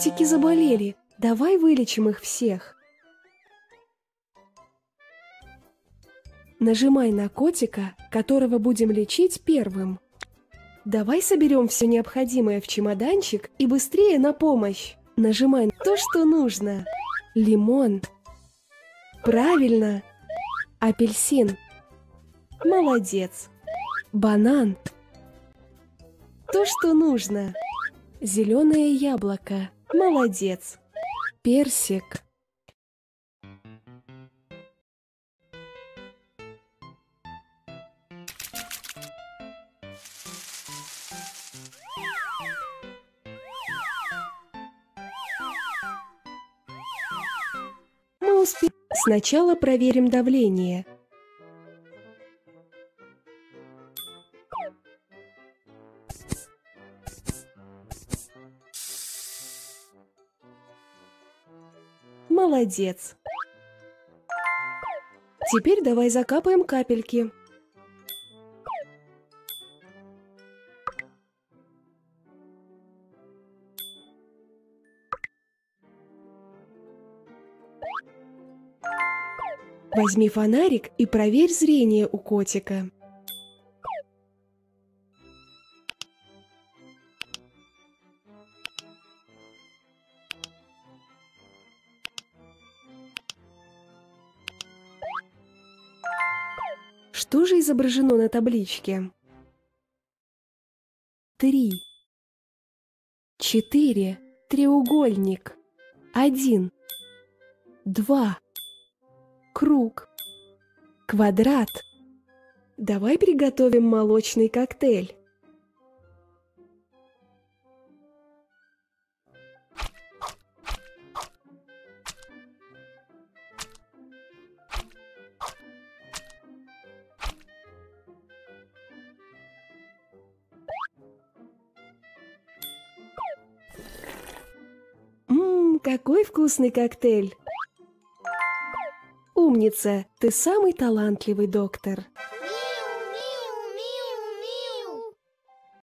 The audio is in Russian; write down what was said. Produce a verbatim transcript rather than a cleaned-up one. Котики заболели. Давай вылечим их всех. Нажимай на котика, которого будем лечить первым. Давай соберем все необходимое в чемоданчик и быстрее на помощь. Нажимай на то, что нужно. Лимон. Правильно. Апельсин. Молодец. Банан. То, что нужно. Зеленое яблоко. Молодец. Персик. Мы успеем. Сначала проверим давление. Молодец. Теперь давай закапаем капельки. Возьми фонарик и проверь зрение у котика. Что же изображено на табличке? Три. Четыре. Треугольник. Один. Два. Круг. Квадрат. Давай приготовим молочный коктейль. Ммм, какой вкусный коктейль! Умница, ты самый талантливый доктор.